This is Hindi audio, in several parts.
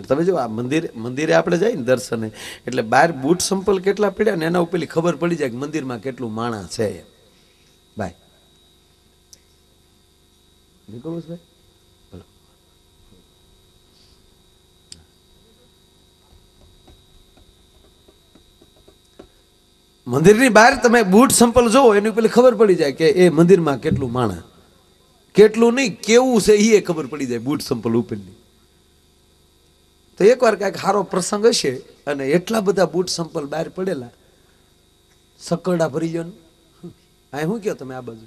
तमे जो आ मंदिर मंदिरे आपणे जाईने दर्शने एटले बाहर बूट संपल केटला पड्या ने एना उपरथी खबर पड़ी जाय के मंदिर में केटलुं माणस छे। भाई निकोलस भाई बोलो मंदिर नी बहार तमे बूट संपल जोवो एनी उपरथी खबर पड़ी जाय के ए मंदिर में केटलुं माणस केटलुं नहीं केवुं छे ई खबर पड़ी जाय बूट संपल उपरथी। तो एक बार कई सारो प्रसंग हे अने एटला बधा बूट संपल बहार पड़ेला सकड़ा भरी गयो आय हूँ क्यों तमे आ बाजू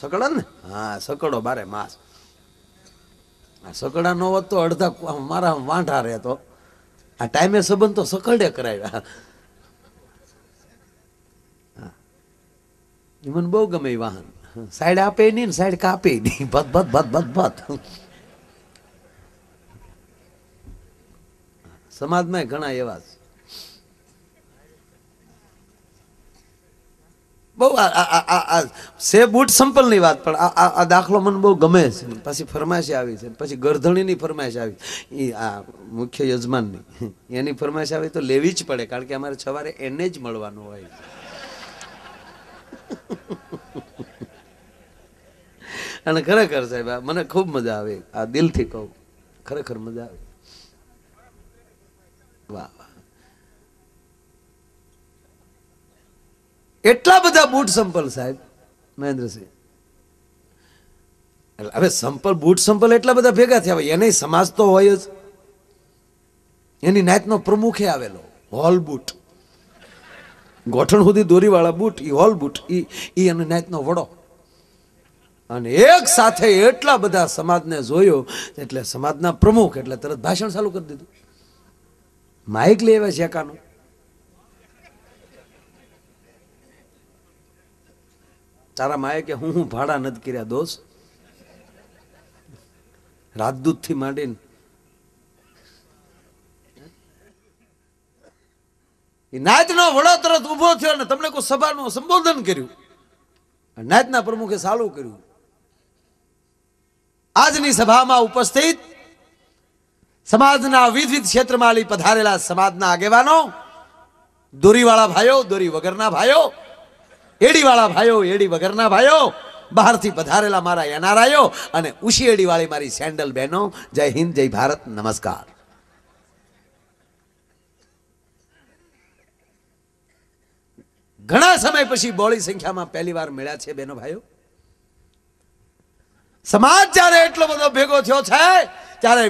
सकड़ा ने हाँ सकड़ो बारे मास आ सकड़ा न होत तो अर्धा मारा वांढा रहे तो आ टाइमे संबंध तो सकड़े कराव्या। मन बहु गमे वाहन साइड आपे नहीं साइड कापे नहीं बद बद बद बद बद समाज में घना एवं बहु बूट संपल नी वात पण आ दाखलो मन बहु गमे छे। पछी फरमाइश आवी छे पछी गर्धणी नी फरमाइश आवी आ मुख्य यजमान नी एनी फरमाइश आवी तो लेवी ज पड़े कारण के अमारे सवारे एने ज मळवानो होय। अने खरेखर साहेब मने खूब मजा आवे आ दिल थी कहूं खरेखर मजा आवे। एटला बधा बूट संपल साहेब महेंद्रसिंह हवे संपल बूट संपल एटला बधा भेगा थया एने समाज तो होय ज एनी नातनो प्रमुखे आवेलो होल बूट गोठण सुधी दोरीवाळा बूट ई होल बूट ई ई एने नातनो वडो अने एक साथे एटला बधा समाजने जोयो एटले समाजना प्रमुख एटले तरत भाषण चालू करी दीधुं माइक ले आव्या शेकानो तारा माए के हूँ भाड़ा नत कर्या दोस्त राजदूत थी मांडीने नायतना वडो तरत उभो थयो ने तमने को सभानु संबोधन कर्यु नायतना प्रमुखे चालू कर्यु आजनी सभामां उपस्थित समाजना विविध क्षेत्र में पधारेला समाजना आगेवानो दोरीवाळा भाईओ दोरी वगरना भाईओ एडीवाळा भाईओ एडी वगरना भाईओ बहारथी पधारेला मारा एनआरआईओ अने उशी एडीवाळी मारी सैंडल बहनों जय हिंद जय भारत नमस्कार। घणा समय पछी बहोळी संख्या में पहली बार मळ्या छे बहनों भाईओ। समाज ज्यारे एटलो बधो भेगो थयो छे त्यारे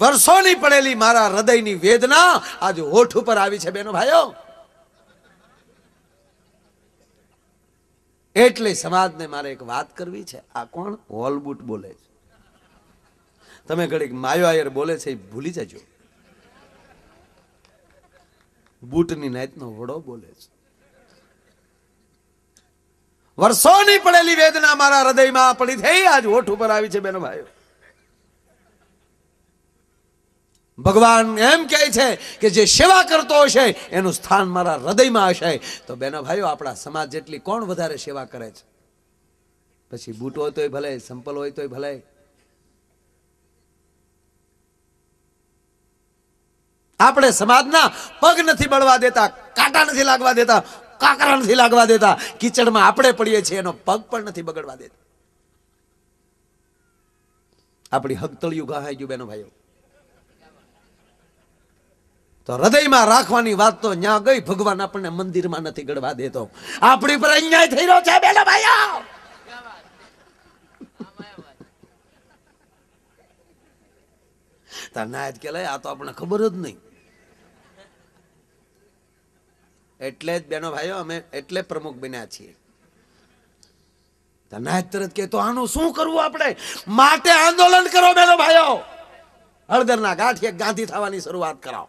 वर्षोनी पड़ेली मारा हृदयनी वेदना आज होठ पर आवी छे बेनो भाईओ। एटले समाजने मारे एक वात करवी छे आ कोण होलबूट बोले तमे घडीक मायो आयर बोले छे भूली जाजो बूटनी नातनो वडो बोले छे वर्षोनी पड़ेली वेदना मारा हृदय में पड़ी थी आज होठ पर आई है बेनो भाईओ। भगवान एम कहे कि जे सेवा करतो हशे एनु स्थान मारा हृदय में हशे तो बेनो भाईओ आपड़ा समाज जेटली कोण वधारे सेवा करे छे पछी बूट होय तोय भले संपल होय तोय भले। आपणे समाजना पग नथी बळवा देता कांटा नथी लागवा देता काकरा नहीं लागवा देता कीचड़ में आपड़े पड़ीए छे एनो पग पण नहीं बगड़वा देता आपड़ी हगतळियुं गाहाई गयुं बेनो भाईओ। तो हृदय में राखवानी वात तो न्या गई भगवान अपने मंदिर में नहीं गड़वा देता अपनी पर अन्याय थई रह्यो छे बेनो भाईओ। तनायत केले आ तो अपने खबर ज नहीं एटले बेनो भाईओ अमे एटले प्रमुख बन्या छीए तनायत तरत के तो आनु शुं करवुं आपणे माटे आंदोलन करो बेनो भाईओ। हळदरना गाठिए गांधी थवानी शुरुआत कराओ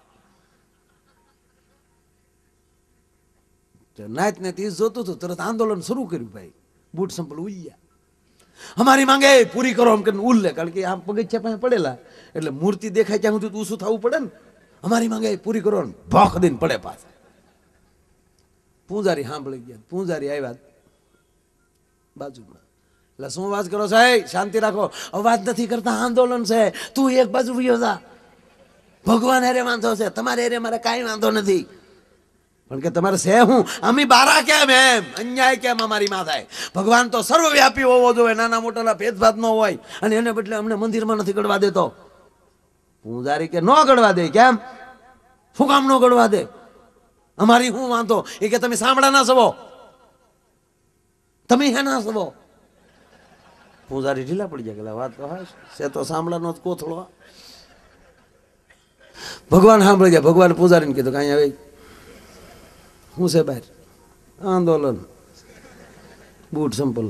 तनायत ने तीज जोतुं तो तरत आंदोलन शुरू कर्युं भाई बूट संपल उल्या हमारी मांगे पूरी करो हम कने उल्ले कारण के आम पगथिया पासे पड़ेला एटले मूर्ति देखाय त्यां सुधी ऊसुं थावुं पड़े ने हमारी मांगे पूरी करो भोख दीने पड़े पास। पूंजारी सांभळी गया पूंजारी आव्या बाजूमां એટલે શું વાત કરો છો શાંતિ રાખો અવાજ નથી કરતા આંદોલન છે તું એક બાજુ વિયો જા भगवान हेरे वांधो से, तमारे हेरे मारे काई वांधो नथी। भगवान तो सर्वव्यापी होवो जोईए, नाना मोटाला भेदभाव न होय, अने एने बदले अमने मंदिरमां नथी गड़वा देतो। पूजारी के न गड़वा दे, केम शुं काम न गड़वा दे, अमारी शुं वांधो? ए के तमे सांभळा ना छवो, तमे हेना छवो। पूजारी ढीला पड़ी जाय, गला वात से तो सांभळानो ज कोथळो। भगवान सांभळी जाय, भगवान पूजारीने कीधुं के अहीं आवे हूँ से बहार आंदोलन बूट संपल।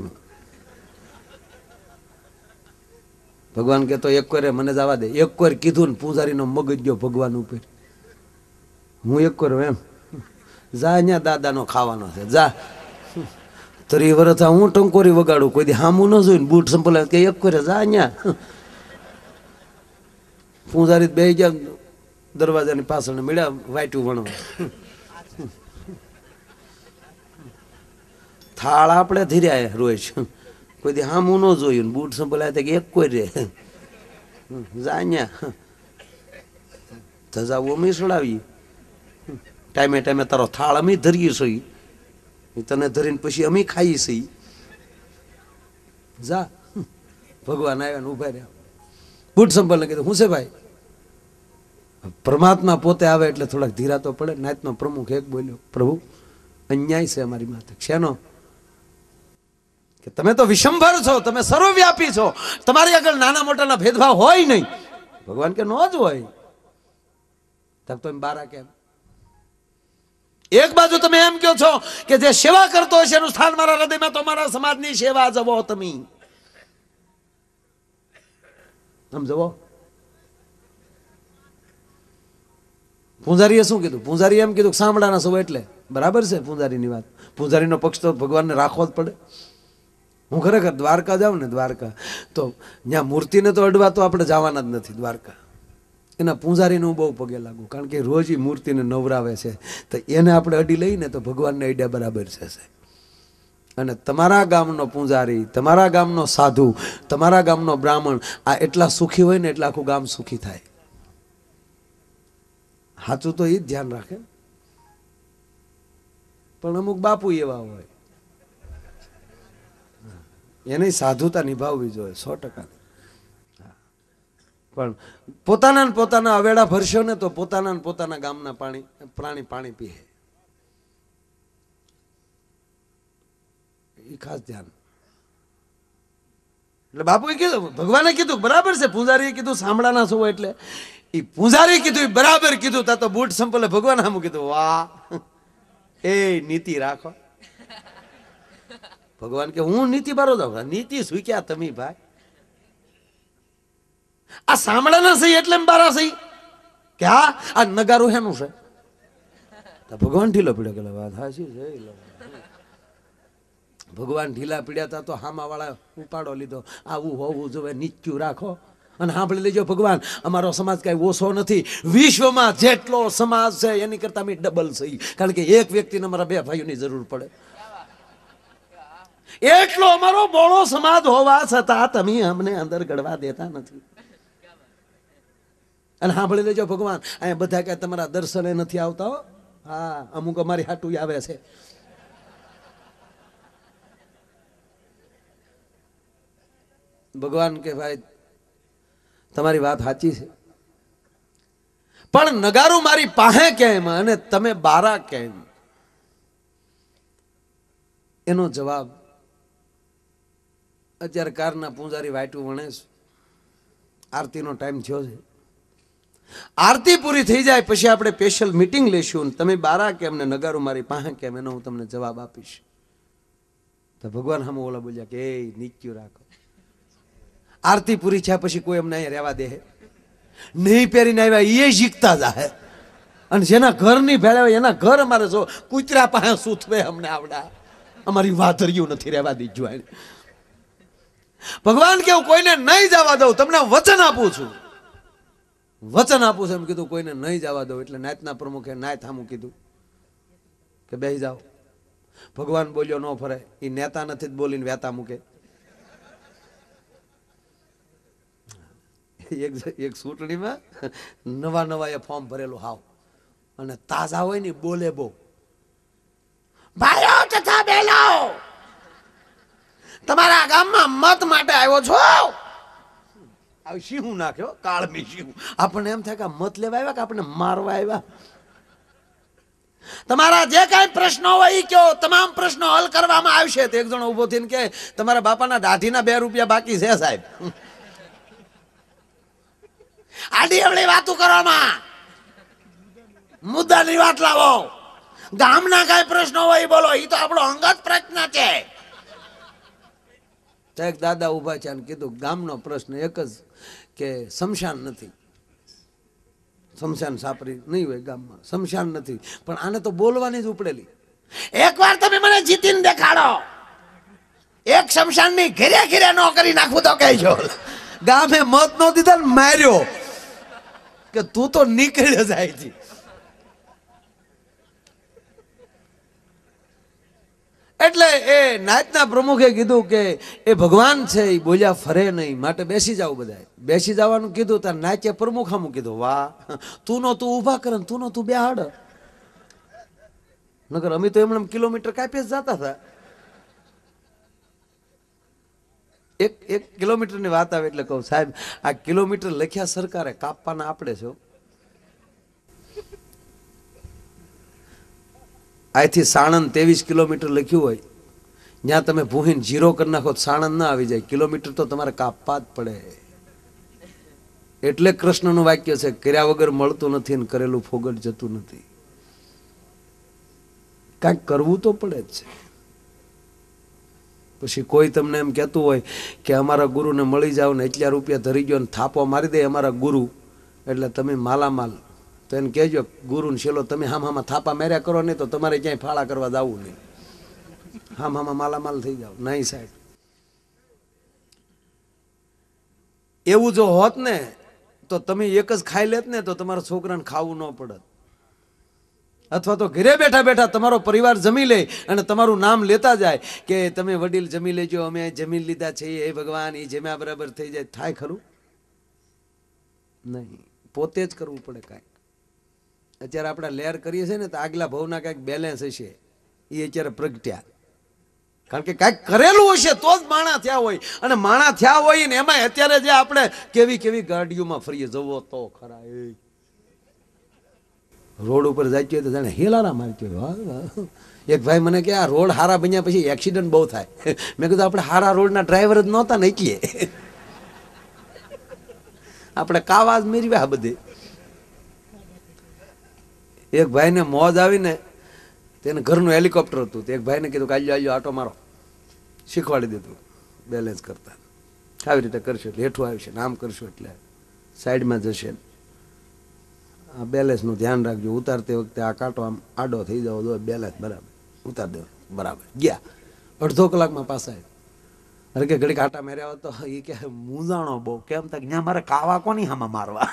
भगवान कहते तो एक कोर मने जावा दे, एक कोर कीधु पूजारी नो मगज गयो भगवान ऊपर। हूँ एक कोर एम जा न्या दादा नो खावानो छे, जा तरी वरत हूँ टंकोरी वगाड़ू, कोई दी हामू न जोईने बूट संपल के एक कोर जा न्या। पूजारी बेही गया दरवाजा नी पाछळ, मिळ्या वाट्यू वणवा। थाल आपणे धीर्या रोज, कोई दी हामू न जोईने बूट संपल के एक कोर रे जा न्या। धजाऊ अमी सडावी, टाइमे टाइमे तारो थाल अमी धरीए छई, तने धरीने पछी अमी खाई छई। जा भगवान आव्या ने ऊभा रह्या, बूट संपल ने कीधुं हूँ से भाई। परमात्मा पोते आवे एटले थोड़ा धीरा तो पड़े। नाइतनो प्रमुख एक बोल्यो, प्रभु अन्याय से हमारी माते। शेनो? के तमे तो विश्वभर छो, तमे सर्वव्यापी छो, तमारी आगळ नाना मोटाना भेदभाव होय नहीं। भगवान के नो ज होय। तब तो एम बारा केम? एक बाजू तमे एम कहो छो के जे सेवा करतो हशे एनु स्थान मारा हृदयमां, तो मारा समाजनी सेवा जवो तमे। हम जवो। पूजारीए शुं कीधुं? पूजारीए एम कीधुं के सांभळाना छो एटले बराबर से पूजारीनी वात। पूजारीनो पक्ष तो भगवानने राखवो ज पड़े। हूँ खरेखर द्वारका जाऊँ ने, द्वारका तो ज्या मूर्तिने तो अडवा तो आपणे जवाना ज नथी। द्वारका एना पूजारीने हूँ बहु पगे लागू, कारण के रोज ई मूर्तिने नवरावे छे, तो एने आपणे अडी लईने तो भगवानने अड्या बराबर छे। अने तमारा गामनो पूजारी, तमारा गामनो साधु, तमारा गामनो ब्राह्मण आ एटला सुखी होय ने एटला आखुं गाम सुखी थाय। हाचुं तो ई ध्यान राखे। पण अमुक बापू एवा होय एने साधुता निभाववी जोईए 100%। पण पोताना न पोताना अवेड़ा भरशो ने तो पोताना न पोताना गामना पाणी प्राणी पाणी पीए, ई खास ध्यान। એટલે બાપુએ કીધું, ભગવાને કીધું બરાબર છે, પૂજારીએ કીધું સાંભળાના છો એટલે ઈ પૂજારીએ કીધું ઈ બરાબર કીધું, તા તો બૂટ સંપલે ભગવાન સામું કીધું, વાહ ए नीति राखो। भगवान के हूँ नीति बारो जाऊँ, नीति सुई क्या तमी भाई? आ सांभळा ना सही एटले बारा सही क्या? आ नगारो हेनु छे? तो भगवान ढीला पड्या, केला वात हासी छे। भगवान ढीला पड्या ता तो हामा वाला उपाड़ो लीधो, आवु होवु जोवे, नीच्यु राखो। सांभळी लेजो भगवान, अमारो समाज काई ओछो नथी। विश्वमां जेटलो समाज छे एनी करता में डबल छे, कारण के एक व्यक्तिने अमारा बे भाईओनी जरूर पड़े। एटलो अमारो बोळो समाज होवा छतां तमे अमने अंदर गड़वा देता नथी। अने सांभळी लेजो भगवान, आ बधा काई तमारा दर्शने नथी आवता हो। हां, अमुक अमारी हाटुई आवे छे। भगवान के भाई तमारी बात हाची है, पर नगारू मारी पाहे केम अने तमे बारा केम? एनो जवाब अत्यारे कारना पूजारी वाट्यू वणे। आरती नो टाइम थयो छे, आरती पूरी थई जाय पछी आपणे स्पेशल मीटिंग लेशुं। तमे बारा केम ने नगारू मारी पाहे केम एनो हूँ तमने जवाब आपीश। तो भगवान हम ओला बोल्या के ए नीच्यु राखो। आरती पूरी छे पछी कोई अमने अहीं रहेवा दे नहीं, पेरीने आव्या ए जीकता जाए। अने जेना घरनी भेळे होय एना घर अमारे जो कुतरा पाहे सूथवे अमने आवडा, अमारी वाधरियो नथी रहेवा दीजो। भगवान के कोईने नहीं जावा दऊं, तमने वचन आपू छूं, वचन आपू छूं। एम कीधुं कोईने नहीं जावा दऊं, एटले नायतना प्रमुखे नायत हामु कीधुं के बेही जाओ। भगवान बोल्यो न फरे, ई नेता नथी बोलीने वेता मूके। एक सूटनी में नवा नवा ये फॉर्म भरेलो हाव अने ताजा होय नी बोले बो भाइयो तथा बहनों तमारा गाम में मत माटे आव्यो छो आ शीहू नाख्यो काळ में शीहू आपने एम थाय का मत लेवा आव्या का आपने मारवा आव्या तमारा जे काई प्रश्न हो ई क्यो तमाम प्रश्न हल करवामां आवशे तो एक जणो ऊभो थीने के तमारा बापाना दाढीना 2 रुपया बाकी छे साहेब आडी अवली वातो करवामां मुद्दा नी वात लावो गाम ना काई प्रश्न हो ई बोलो ई तो आपणो अंगत प्रश्न छे एक दादा उभा छे ने कीधुं गामनो प्रश्न एक ज के शमशान नथी शमशान सापरी नहीं होय गाममां शमशान नथी पण आने तो बोलवानी ज उपडेली एकवार तमे मने जीतीने देखाडो एक शमशान नी घेरे घेरे नो करी नाखू तो कहेजो गामे मत नो दीधो ने मार्यो के तू तो निकळी जाय जी એટલે એ નાતના પ્રમુખે કીધું કે એ ભગવાન છે એ બોલ્યા ફરે નહીં માટે બેસી જાવ બધાય બેસી જવાનું કીધું તાર નાચે પ્રમુખામું કીધું વાહ તું નો તું ઊભા કર તું નો તું બેહાડ નકર અમે તો એમણે કિલોમીટર કાપી જ જાતા હતા એક કિલોમીટર ની વાત આવે એટલે કહું સાહેબ આ કિલોમીટર લખ્યા સરકારે કાપવાના આપણે છો आयथी साणंद 23 किलोमीटर लख्यु होय ज्यां तमे भूहीन जीरो कर नाखो साणंद ना आवी जाय किलोमीटर तो तमारे कापवा ज पड़े एटले कृष्णनुं वाक्य छे कर्या वगर मळतुं नथी ने करेलुं फोगट जतुं नथी कांई करवुं तो पड़े ज छे पछी कोई तमने एम कहेतुं होय के अमारा गुरुने मळी जाओ ने एटला रुपया धरी गयो ने थापो मारी दे अमारा गुरु एटले तमे मालामाल तो एने कहेजो गुरु ने छेलो तमे हाम हामा थापा मार्या करो नहीं तो तमारे क्यांय फाळा करवा जावुं नहीं हाम हामा मालामाल थई जाओ नहीं साहेब एवुं जो होत ने तो तमे एक ज खाई लेत ने तो तमारा छोकराने खावुं न पडत अथवा तो घरे बैठा बैठा तमारो परिवार जमी ले अने तमारुं नाम लेता जाए के तमे वडील जमी लेजो अमे जमी लीधा छे हे भगवान ई जम्या बराबर थई जाय थाय खरुं नहीं पोते ज करवुं पड़े कांई अत्यारे आपणे लेर करीए छे ने तो आगला भवना कांईक बेलेंस हशे ए अत्यारे प्रगट्या कारण के कांईक करेलुं हशे तो ज माणा थया होय अने माणा थया होय ने एमांय अत्यारे जे आपणे केवी केवी गाडीओमां फरीए जवो तो खरा ए रोड उपर जातो तो जाणे हेलारा मारतो वाह वाह एक भाई मने के आ रोड हारा बन्या पछी एक्सिडेंट बहु थाय मैं कीधुं आपणे हारा रोडना ड्राइवर ज नहोता ने એટલે आपणे कावाज मेरीवा बधे एक भाई ने मौज आई ने घर न हेलिकॉप्टर हतुं तो एक भाई ने कीधुं आजो आजो आटो मारो शीखवाड़ी दीधुं बेलेंस करता आ रीते करशो हेठुं आवशे आम करशो एटले साइड में जशे आ बेलेंस नुं ध्यान राखजो उतारते वखते आ कांटो आम आडो थई जाओ जो बेलेंस बराबर उतार दो बराबर गया अर्धो कलाक में पासा आव्या अरे के घड़ी कांटा मार्या होत तो ई के मूंझाणो बहु केम तक न्या मारे कावा कोनी हामा मारवा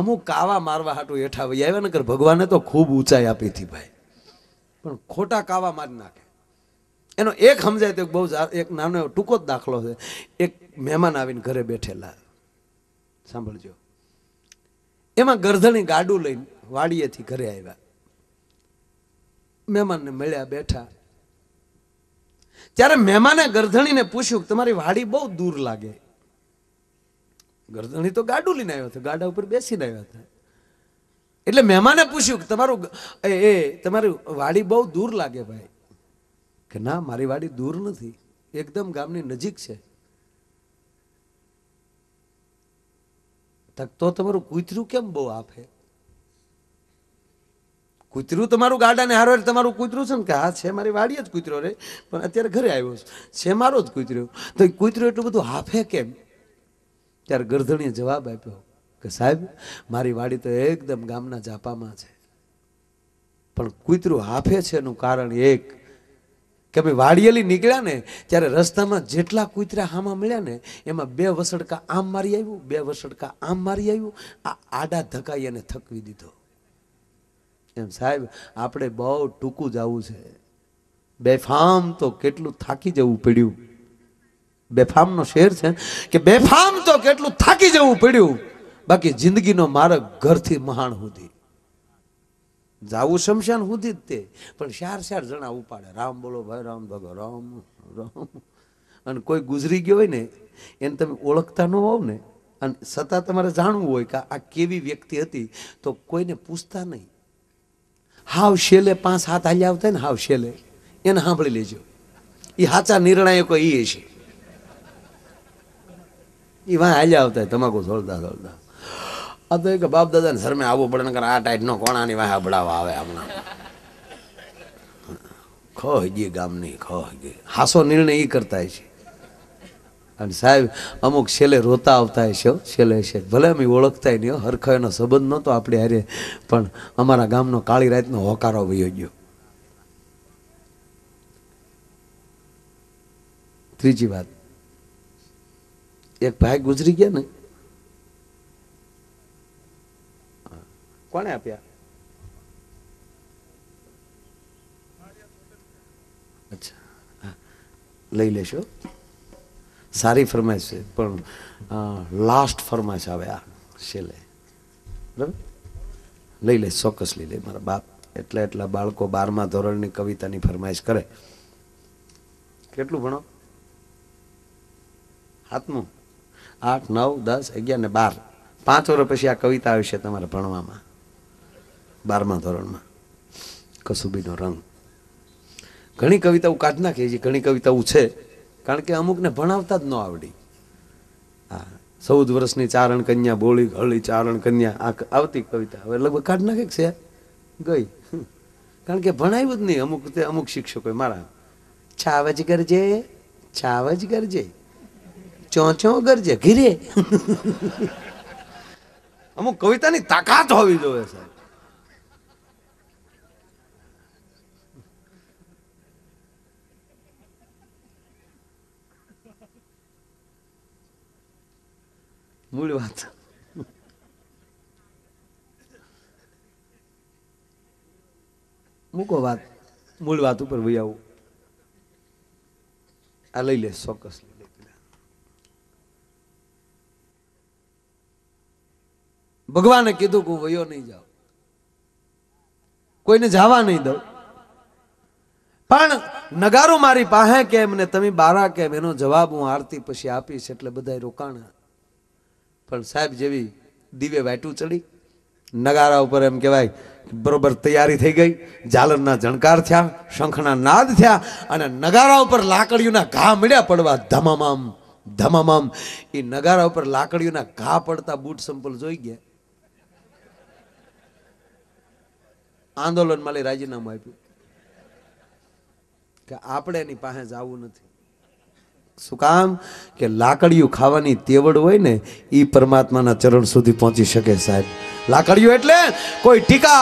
अमुक कावा मारवा हाटू हेठा वही आव्या नकर भगवाने तो खूब ऊंचाई आपी थी भाई पण खोटा कावा मारी नाखे एनो एक समजाय तो बहु एक नानो टूको ज दाखलो छे एक मेहमान आवीने घरे बेठेला सांभळजो एमां गर्धणी गाडू लईने वाडीएथी घरे आव्या मेहमानने मळ्या बेठा त्यारे मेहमाने गर्धणीने पूछ्युं तमारी वाडी बहु दूर लागे गर्दनी तो गाडू लीने आव्यो तो गाडा उपर बेसीने आव्या था एटले मेहमाने पूछ्युं के तमारुं ए तमारी वाडी बहु दूर लागे भाई के ना मारी वाडी दूर नथी एकदम गामनी नजीक छे तक तो तमारुं कूतरू केम बहु आपे कूतरू तमारुं गाडाने हारो तमारुं कूतरू छे ने के हा छे मारी वाडी ज कूतरो रे पण अत्यारे घरे आव्यो छे मारो ज कूतरो तो कूतरू एटलुं बधुं हाफे केम त्यारे गर्धणीए जवाब आप्यो के साहेब मारी वाडी तो एकदम गामना जापामां छे पण कूतरू हाफे छे एनुं कारण एक के भाई वाडीएली निकळ्या ने त्यारे रस्तामां जेटला कूतरा हामा मळ्या ने एमां बे वसड़का आम मारी आव्यो बे वसड़का आम मारी आव्यो आ आडा धकाई अने थकवी दीधो एम साहेब आपणे बहु टूकू जावुं छे बेफाम तो केटलुं थाकी जवुं पड्युं बेफाम नो शेर छे कि बेफाम तो केटलू थाकी जवू पड्यू बाकी जिंदगी नो मार्ग घर थी महान हुधी जावू शमशान हुधी ते पण चार चार जना उपाड़े राम बोलो भाई राम भगो राम राम अने कोई गुजरी गयो होय ने एने तमे ओळखता न होव ने अने सता तमारे जाणवू होय के आ केवी व्यक्ति हती तो कोईने पूछता नहीं हाव शेले पांच हाथ आल्या आवता ने हाव शेले एने सांभळी लेजो ई हाचा निर्णायको ई हशे अमुक छेले रोता आवता हशो छेले छे भले अमे ओळखताय न हरखो एनो संबंध नतो आपणे हारे पण अमारा गामनो काळी रातनो होकारो वयो गयो। त्रीजी वात एक भाई गुजरी गया ने कोने आप्या अच्छा लई लेशो सारी फरमाइश छे पण लास्ट फरमाइश आवे आ छेले बराबर लई ले चौक्स लई ले मारा बाप एटला एटला बाळको 12मा ધોરણની કવિતાની ફરમાઈશ કરે કેટલું ભણો આત્મો 8 9 10 11 ને 12 5 વર્ષ પછી આ કવિતા આવશે તમારે ભણવામાં 12મા ધોરણમાં કસુબીનો રંગ ઘણી કવિતાઓ કાઢ નાખે છે ઘણી કવિતાઓ છે કારણ કે અમુકને ભણાવતા જ ન આવડી આ 14 વર્ષની ચારણ કન્યા બોળી ઘળી ચારણ કન્યા આ આવતી કવિતા હવે લગભગ કાઢ નાખે છે ગઈ કારણ કે ભણાવ્યું જ નહીં અમુક શિક્ષકોએ મારા છાવજ કરજે છાવજ કરજે चौचो गरजे घिरे अमुक कविता नी ताकत होवी जोवे साहेब मूल बात मुको बात मूल बात ऊपर वही आऊ आ लई ले सोकस भगवाने कीधु को वयो नहीं जाओ कोई ने जावा नहीं दो पण नगारो मारी पाहे के मने तमी बारा के मेनो जवाब हूँ आरती पछी आपीश एटले बधाय रोकाणा पण साहेब जेवी दीवे वाटू चढ़ी नगारा उपर एम कहेवाय बरोबर तैयारी थई गई झालरना झणकार थया शंखना नाद थया अने नगारा उपर लाकड़ीओना घा मळ्या पड़वा धमामाम धमामाम ई नगारा उपर लाकड़ीओना घा पड़ता बूट संपल जोई गया आंदोलन माले राजीनामु आप्यु के आपणे एनी पासे जावू नथी शुं काम के लाकड़ियो खावानी तेवड़ होय ने ई परमात्माना चरण सुधी पहोंची शके साहेब लाकड़ियो एटले कोई टीका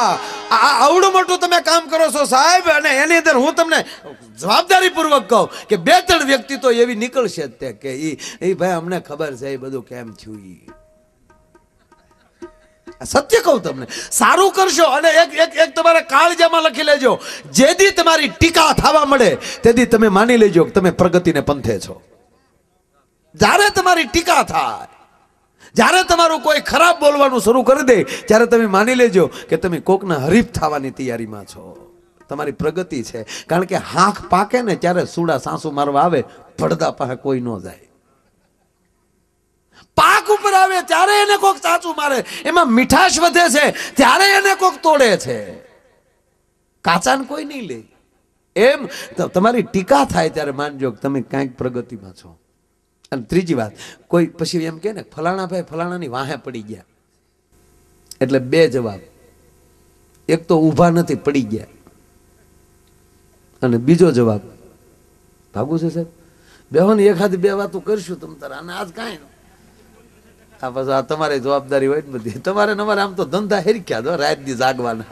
आवडो मोटो तमे काम करो छो साहेब अने एनी अंदर हुं तमने जवाबदारीपूर्वक कहूं के बे त्रण व्यक्ति तो एवी निकळशे ते के ई ई भाई अमने खबर छे ई बधुं केम थयुं ई सत्य कहू तमने सारू करशो अने एक एक एक तमारा काळजामां लखी लेजो जेदी तमारी टीका थावा मळे तेदी तमे मानी लेजो के तमे प्रगतिने पंथे छो जारे तमारी टीका थाय जारे तमारो कोई खराब बोलवानुं शुरू करी दे त्यारे तमे मानी लेजो के तमे कोकना हरीफ थावानी तैयारीमां छो तमारी प्रगति छे कारण के हांख पाके ने त्यारे सूडा सांसू मारवा आवे पड़दा पाहे कोई न जाय पाक ऊपर आवे त्यारे एने कोक साचू मारे एमां मिठाश वधे छे त्यारे एने कोक तोड़े छे काचान कोई नहीं ले एम तो तमारी टीका थाय त्यारे मानजो के तमे कांईक प्रगतिमां छो। अने त्रीजी वात कोई पछी एम कहे ने फलाणा भाई फलाणानी वाहे पड़ी गया एटले बे जवाब एक तो ऊभा नथी पड़ी गया अने बीजो जवाब भागू छे साहेब बेहोन एकाद बे वातो करशुं तम तार अने आज कांई आ बस आ तमारी जवाबदारी होय ने बधी तमारे नंबर आम तो धंधा हेरक्या दो रात दी जागवाना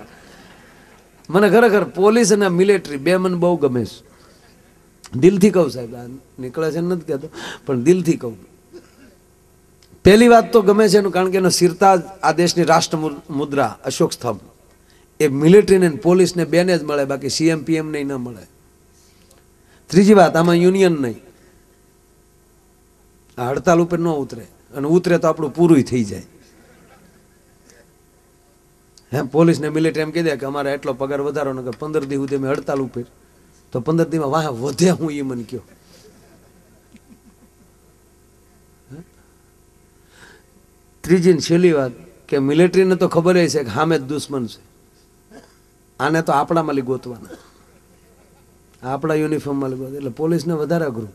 मने खरेखर पोलीस अने मिलिटरी बे मन बहु गमे छे दिल थी कहू साहेब निकळे छे नथी कहतो पण दिल थी कहू पहली बात तो गमे छे कारण के एनो सिरताज आ देशनी राष्ट्र मुद्रा अशोक स्तंभ ए मिलिटरी ने पोलीस ने बेने ज मळे बाकी सीएम पीएम ने न मळे। त्रीजी बात आमां यूनियन नहीं हड़ताल पर न उतरे, उतरे तो आपणुं पूरुं थई जाय। हम पोलिस ने मिलिटरी एम कही दे कि अमारे एटलो पगार वधारो नकर 15 दी सुधी अमे हड़ताल उपर, तो 15 दी में वाह वधे। हूँ ये मन क्यों त्रीजी छेली बात के मिलिटरी ने तो खबर है कि हामे दुश्मन से, आने तो आपड़ा माली गोतवाना, आपड़ा यूनिफॉर्म माली गोत, एटले पोलिस ने वधारे अघरू।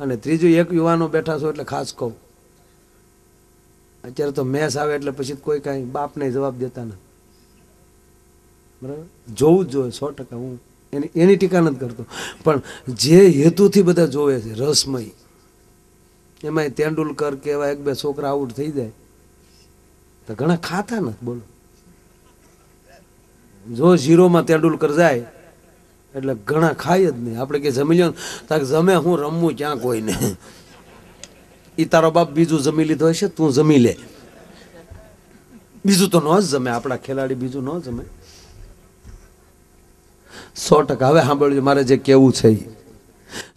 अने त्रीजो एक युवानो बैठा छो एटले खास कहूँ, अत्यारे तो मेस आवे एटले पछी कोई काई बाप ने जवाब देता न। बराबर जोव जो 100% हूँ एनी टीका नहीं करतो, पण जे हेतु थी बधा जोवे छे रसमय, एमां तेंडुलकर केवा एक बे छोकरा आउट थई जाय तो घणा खाता नथी। बोलो जो जीरो में तेंडुलकर जाए एटले घणा खाय ज नहीं। आपणे के जमी लो ताक जमे हूँ रमू क्या कोई ने, ई तारो बाप बीजू जमी लीधो हशे तू जमी ले, बीजू तो न जमे, आपड़ा खिलाड़ी बीजू न जमे 100%। हवे सांभळजो मारे जे केवुं छे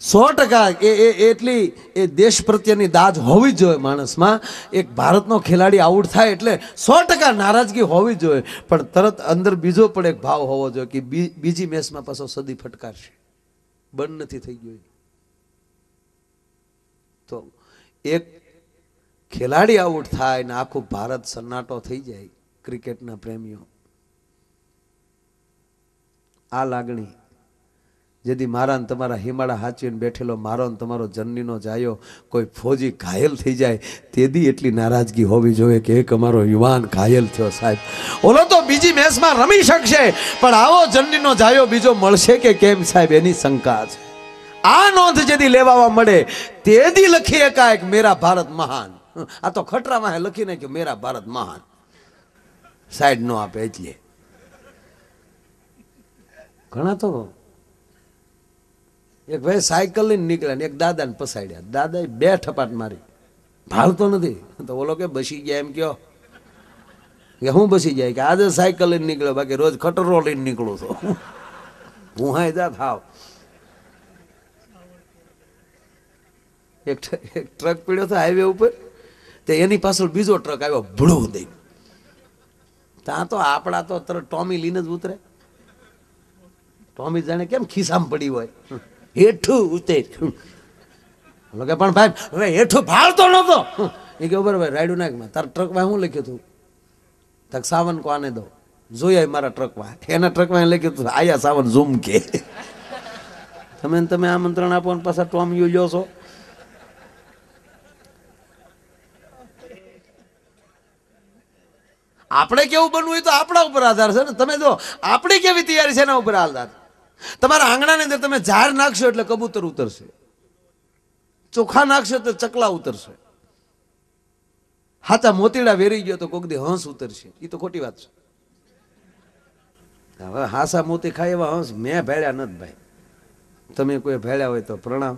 100% एटली ए देश प्रत्येनी दाज होवी जोईए माणसमां। एक भारतनो खिलाड़ी आउट थाय एटले 100% नाराजगी होवी जोईए, पण तरत अंदर बीजो पण एक भाव होवो जोईए कि बीजी मेचमां पाछो सदी फटकारशे, बंद नथी थई गयो। तो एक खिलाड़ी आउट थाय ने आखो भारत सन्नाटो थई जाय। क्रिकेटना प्रेमीओ आ लागणी जदी मारा ने तमारा हिमाड़ा हाचवीने बैठेलो मारो ने तमारो जन्नीनो जायो कोई फौजी घायल थी जाए तेदी एटली नाराजगी होवी जोईए कि एक अमारो युवान घायल थयो साहेब, ओलो तो बीजी मेचमां रमी शकशे पण आवो जन्नीनो जायो बीजो मळशे के केम साहेब एनी शंका छे। आ नोंध जदी लेवावा मळे तेदी लखी एकाएक मेरा भारत महान, आ तो खटरा माहे लखी नाख्यो मेरा भारत महान, साइड नो आपे एटले घणा तो। एक भाई साइकिल लीने निकळ्या ने एक दादा ने पसाड्या, दादाए बे ठपाट मारी, भाळतो नथी तो ओलो के बसी गया। एम क्यो के हूँ बसी जाए कि आज साइकिल लीने निकळ्यो, बाकी रोज खटरो लीने निकळो तो हूँ हाय जात। हाव एक ट्रक पीड़ो तो हाईवे ऊपर, तो एनी पाछळ बीजो ट्रक आव्यो भळो दई, ता तो आपड़ा तो तरत टॉमी लीने ज उतरे। टॉमी जाने केम खिस्सामां पड़ी होय हेठू उतेर लगे, पण भाई हवे हेठू भाळतो नतो। ए के उबर भाई रायडू नाख मां तार ट्रक वाय हुं लख्यो तू, तक सावन को आने दो जोया मारा ट्रक वाय, एना ट्रक वाय लख्यो तू आया सावन झूम के तमे न तमे आमंत्रण आपो न पाछा टॉमी यू ल्यो छो। आपणे केवुं बनवुं होय तो आपणा उपर आधार छे ने, तमे जो आपणी केवी तैयारी छे एना उपर आधार। तमारा आंगणानी अंदर तमे झार नाखशो एटले कबूतर उतरशे, चोखा नाखशो तो चकला उतरशे, हाथा मोतीड़ा वेरी गयो तो कोक दी हंस उतरशे, ई तो खोटी वात छे। हवे हासा मोती खाय एवा हंस मैं भेळ्या नत भाई, तमे कोई भेळ्या होय तो प्रणाम।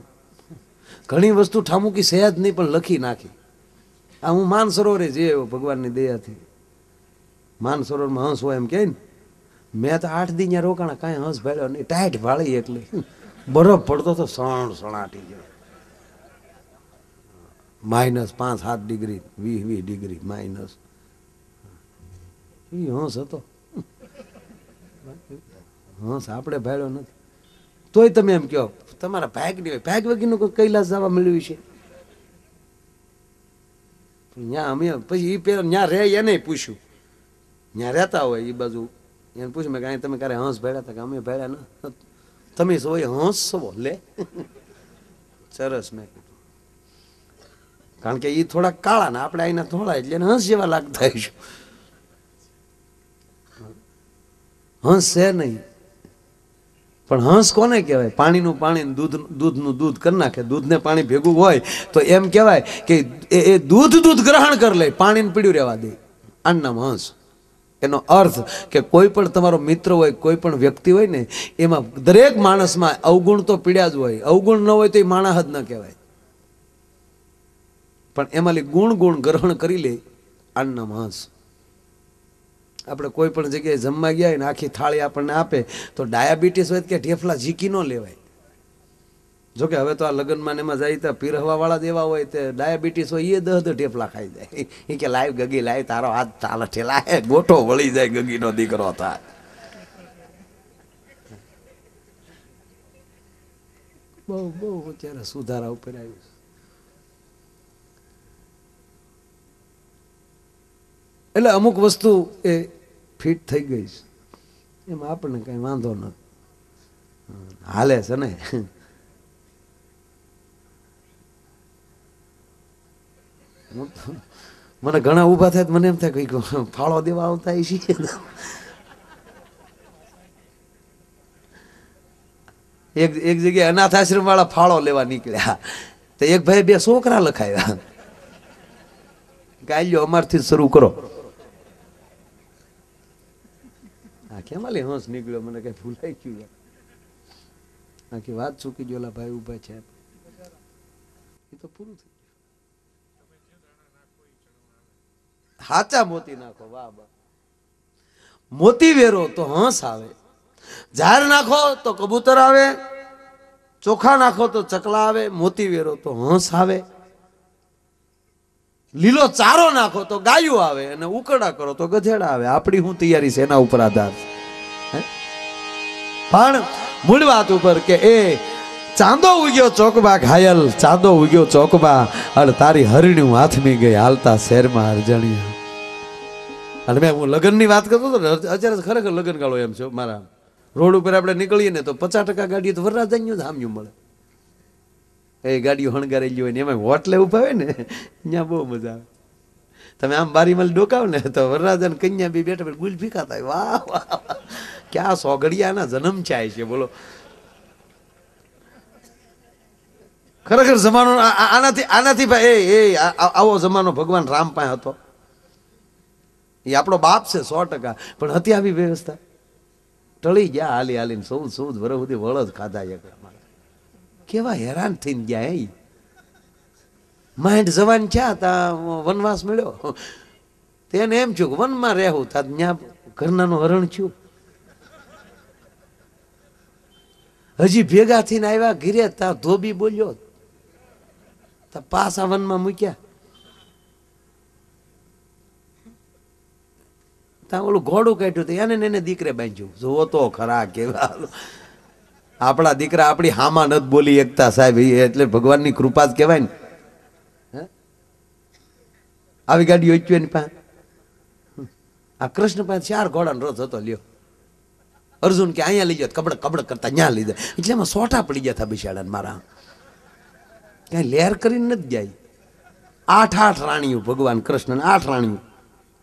घणी वस्तु ठामुकी सहज नहीं पण लखी नाखी। आ हूँ मानसरोवरे जेवो भगवाननी दयाथी, मानसरोवर में हंस हो एम कहीं मैं तो 8 दी या रोकाणा कहीं हंस भेड़ो नहीं, टाइट भाड़ी एटले बरफ पड़ता तो सण सणाटी गयो माइनस 5-7 डिग्री 20-20 डिग्री माइनस हंस हतो। हंस आपणे भेड़ो नहीं तोय तमे एम कहो तमारा भाग नहीं होय, भाग वगीनो कोई कैलास जवा मिळ्युं छे। न्या अमे पछी ई पेर न्या रे एने पूछ्युं न्या रहता हो बाजू एने पूछ मैं कहीं तब क्या हंस भेड़ा था कि अमे भेड़ा ना तमे सो हंस सो ले सरस। मैं कारण के ई थोड़ा काला ना अपने आईना थोड़ा एटले हंस जेवा लगता है। हंस है नहीं पण हंस कोने कहवाय, पानी नु पानी दूध दूध नु दूध कर नाखे, दूध ने पानी भेगू होय तो एम कहवाय कि ए दूध दूध ग्रहण कर ले, पानी ने पीड्यू रहेवा दे, आन नाम हंस। एनो अर्थ के कोई पण तमारो मित्र होय कोई पण व्यक्ति होय ने एमां दरेक माणसमां अवगुण तो पीड्या ज होय, अवगुण न होय तो माणस ज न कहेवाय, पण एमांथी गुण गुण ग्रहण करी ले आन नाम हंस। आपणे कोई पण जग्याए जमवा गया होय ने आखी थाळी आपणे आपे तो डायाबिटीस होय के ढेफला झीकी न लेवाय, जो कि हवे तो आ लग्न में एम जाए तो पीरहवा वाला देवा हो डायाबीटीस हो दह ढेपला खाई जाए कि लाइव गगी लाइ तारो हाथ ताल ठेला गोठो वली जाए गगी नो दीकरो था। बहु बहु अत्यारे सुधारा उपर आव्यो एटले अमुक वस्तु ए फिट थई गई है एम आपणे कई वांधो न हाले छे ने। मैंने घना उभा थे मैंने एम थे फाड़ो देवा आवता हशे एक एक जगह अनाथ आश्रम वाला फाड़ो लेवा निकल्या तो एक भाई बे छोकरा लखाया गाय लो अमर थी शुरू करो आ के माले हंस निकलो मने के फुलाई क्यों आ की बात चूकी जोला भाई उभा छे ये तो पूरू थी हाचा मोती नाखो वाह वाह मोती वेरो तो हंस आवे झार नाखो तो कबूतर आवे चोखा नाखो तो चकला आवे मोती वेरो तो हंस आवे लीलो चारो नाखो तो गायू आवे अने उकड़ा करो तो गधेड़ा आवे। आपड़ी हूं तैयारी से एना उपर आधार है पण मूल वात उपर के ए चांदो उग्यो चौकबा घायल चांदो उग्यो चौकबा और तारी हरिणियों हाथ में गई हालता शहर में हरजणिया। अरे मैं वो लगन की बात करतो तो अचानक खरेखर लगन गाळो एम छे मारा रोड पर आप निकली ने तो 50% गाड़ी तो वरराज सामू मे गाड़ियों हणगारेली होटले उभा हो बहुत मजा आए तब आम बारी मल डोकाव ने तो वरराजन कन्या बी बैठा गुल फीकाता वाह वाह क्या सोगड़िया जन्म छाय छे बोलो खरेखर जमानो आना थी, भाई आवो जमानो भगवान राम पाय हतो ये आपणो बाप छे 100% पण हती आवी व्यवस्था टळी गया हाली हाली सौ सौ वर्ष सुधी वळद खाधा केवा हैरान थईने गया है मांड जवान छ्या ता वनवास मिळ्यो तेने एम छ्यो वन में रहेवू था न्या घरनानो हरण छ्यो हजी भेगा थी आया घीरे ता धोबी बोलियो ता पासा वन में मूक्या ता ओलू घोड़ू काट्यू तो याने नेने दीकरे बांध्यू जोवो तो खरा केवा आपड़ा दीकरा आपड़ी हामा नत बोली एकता साहेब एटले भगवान नी कृपा ज कहेवाय ने हैं आवी गाडी ओच्यो ने पा आ कृष्ण पास 4 घोड़ा नो रथ हतो लियो अर्जुन के अहीं ली जात कबड़क कबड़क करता न्या ली जाए एटले में सोटा पड़ी गया था बिचारा मारा कहीं लेर करीने नत जाई 8 राणियों भगवान कृष्ण ने 8 राणियों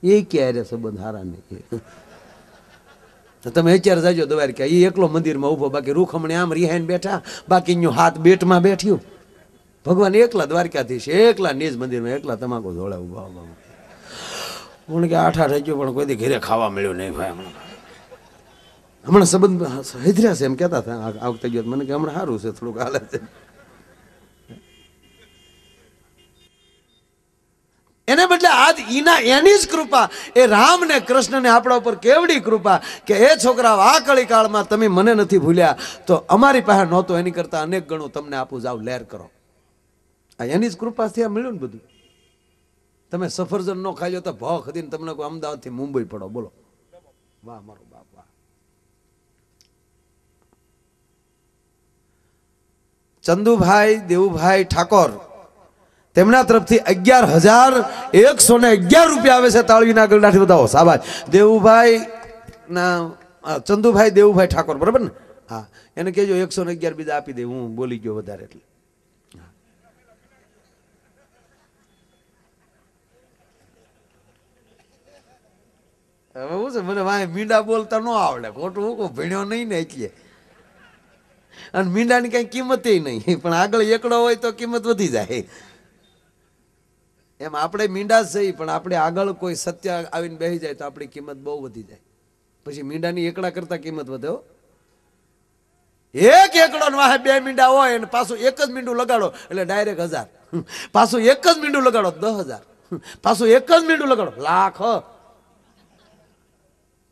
ये क्या रे संबंध हारा नहीं तो तमे विचार जाजो दवार के ये एकलो मंदिर में उभो बाकी रूखमणे आम रिहाईने बैठा बाकी न्यो हाथ बेट में बैठियो भगवान एकला द्वारकाधीश एकला निज मंदिर में एकला तमाको झोळे उभा उन के 8 रज्यो पण कोई दी घरे खावा मिल्यो नहीं भाई हमणा संबंध हैदरा से एम कहता था आ वक्त जो मन के हमणा हारू से थोड़ो हाले छे एने बदले आज इना एनीज कृपा ए राम ने कृष्ण ने आपड़ा उपर केवड़ी कृपा के ए छोकरा वाकळी काल में तमे मने नथी भूल्या तो अमारी पाहे नहोतो एनी करता अनेक गणो तमने आपू जाओ लेर करो आ एनीज कृपा थी आ मिल्यो ने बधुं तमे सफरजन नो खाई लो तो भाव खदीने तमने कोई अमदावाद थी मुंबई पड़ो बोलो वाह मारो बाप वाह। चंदुभाई देवुभाई ठाकोर तेमना तरफथी 11,111 रूपिया आवे छे ताळवीना आगळ लाठी वधाओ शाबाश देवुभाई ना चंदुभाई देवुभाई ठाकोर बराबर ने हाँ एने कहेजो 111 बीजा आपी दे हूँ बोली गयो वधारे एटले हवे हुं छे मने वाय मींडा बोलता न आवडे खोटुं हुं को भण्यो नहीं ने एटले अने मींडा नी कई किंमत नहीं पण आगळ एकड़ो होय तो किंमत वधी जाय एम आपणे मींडा सही पण आपणे आगळ कोई सत्य आवीने बेही जाए तो आपणी किंमत बहु वधी जाए पछी मींडानी एकड़ा करता किंमत वधे हो। एक एकड़ो ने वाहे 2 मींडा होय अने पाछो एक ज मींडू लगाड़ो एटले डायरेक्ट 1000 पाछो एक ज मींडू लगाड़ो 10000 पाछो एक ज मींडू लगाड़ो लाख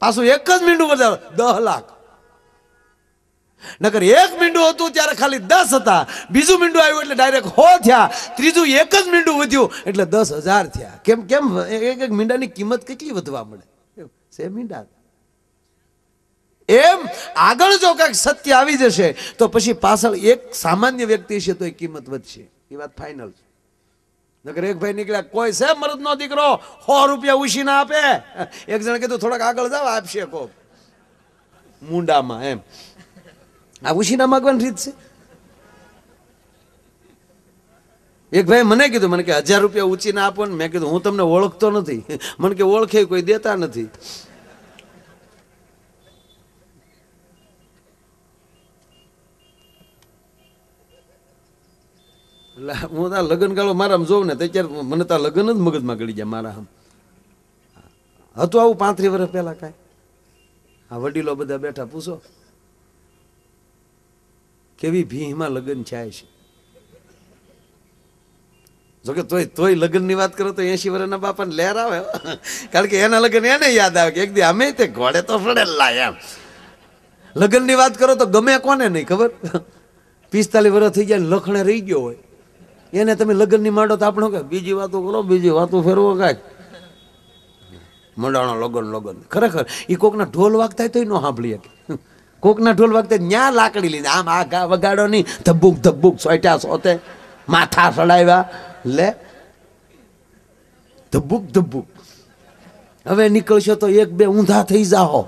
पाछो एक ज मींडू लगाड़ो 10 लाख नकर एक मींडू होतु त्यारे खाली 10 हता, बीजू मींडू आयु एटले डायरेक्ट 100 थया, त्रीजू एक ज मींडू वध्यु एटले 10000 थया। केम केम एक एक मींडानी किंमत કેટલી વધવા મળે? સે મીંડા એમ આગળ જો કાક સત્ય આવી જશે તો પછી પાછળ એક સામાન્ય વ્યક્તિ છે તો એ કિંમત વધશે। એ વાત ફાઇનલ છે। નકર એક ભાઈ નીકળ્યા કોઈ છે મરદનો દીકરો 100 રૂપિયા ઉશીના આપે, એક જણ કીધું થોડક આગળ જાવ આપશે કોક મુંડામાં। એમ આ ઉશીના માંગવાની રીત છે। एक भाई મને કીધું, મને કે 1000 રૂપિયા ઉચીના આપો ને। મેં કીધું હું તમને ઓળખતો નથી। મને કે ઓળખે કોઈ દેતા નથી। હું આ લગ્ન ગાળો મારામાં જોઉં ને ત્યારે મને તો લગ્ન જ મગજમાં ગળી જાય મારા। આમ હતું આવું 35 વર્ષ પહેલા કાંઈ। આ વડીલો બધા બેઠા પૂછો કેવી ભીમાં લગ્ન થાય છે। જોકે તોય લગ્નની વાત કરો તો 80 વર્ષના બાપાને લહેર આવે, કારણ કે એના લગ્ન એને યાદ આવે કે એક દી અમે તે ઘોડે તો ફળેલા। એમ લગ્નની વાત કરો તો ગમે કોને નહીં ખબર। 45 વર્ષ થઈ જાય લખણે રહી ગયો હોય એને તમે લગ્ન ની માંડો તો આપણો કે બીજી વાતો કરો, બીજી વાતો ફેરવો કાંઈક મંડાણો લગન લગન। ખરેખર એ કોકના ઢોલ વાગતા હોય તો ન સાંભળીએ, કોકના ઢોલ વાગતા ન્યા લાકડી લીધે આમ આ ગા વગાડો નહીં, ધબ્બુક ધબ્બુક સોટ્યા સોતે માથા સડાવ્યા લે ધબ્બુક ધબ્બુક। હવે નીકળશો તો એક બે ઊંધા થઈ જાઓ।